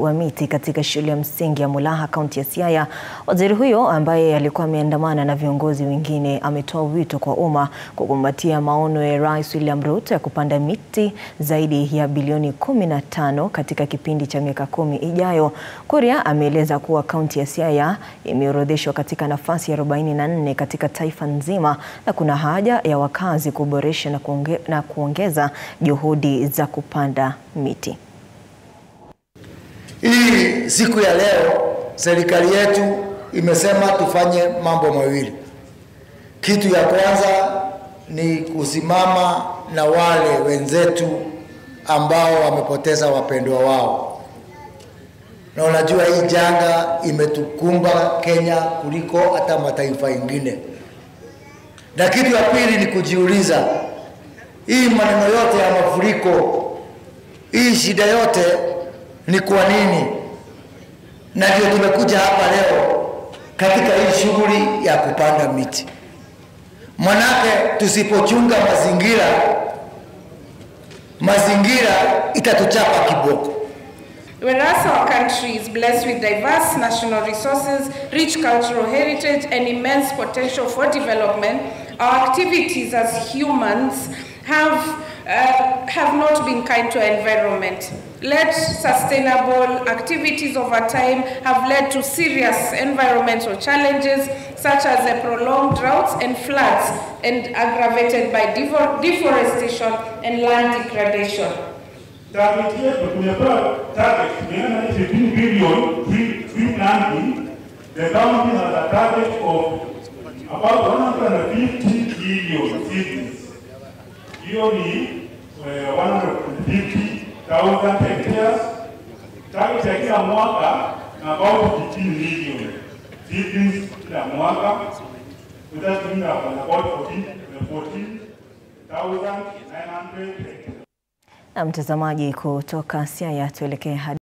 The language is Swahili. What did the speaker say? wa miti katika shule ya msingi ya Mulaha, kaunti ya Siaya. Waziri huyo ambaye alikuwa ameandamana na viongozi wengine ametoa wito kwa umma kukumbatia maono ya Rais William Ruto ya kupanda miti zaidi ya bilioni 15 katika kipindi cha miaka 10 ijayo. Kuria ameeleza kuwa kaunti ya Siaya imeorodheshwa katika nafasi ya 44 katika taifa nzima na kuna haja ya wakazi kuboresha na kuongeza juhudi za kupanda miti. Hii siku ya leo serikali yetu imesema tufanye mambo mawili. Kitu ya kwanza ni kusimama na wale wenzetu ambao wamepoteza wapendwa wao. Na unajua hii janga imetukumba Kenya kuliko hata mataifa mengine. Na kitu ya pili ni kujiuliza, hii maneno yote ya mafuriko, hii shida yote ni kwa nini? Na ndio tumekuja hapa leo katika hii shughuli ya kupanda miti. Manake tusipochunga mazingira itatuchapa kiboko. Whereas our country is blessed with diverse national resources, rich cultural heritage and immense potential for development, our activities as humans have not been kind to our environment. Let sustainable activities over time have led to serious environmental challenges such as the prolonged droughts and floods, and aggravated by deforestation and land degradation. Target yetu tumepewa target ni 15 billion free planting. The government has a target of about 150 billion seeds. Hiyo ni 150,000 hectares. Target ya kila mwaka na about 15 million seeds kila mwaka. Tutatumia about 14,900 hectares. Mtazamaji kutoka Siaya, tuelekee hadi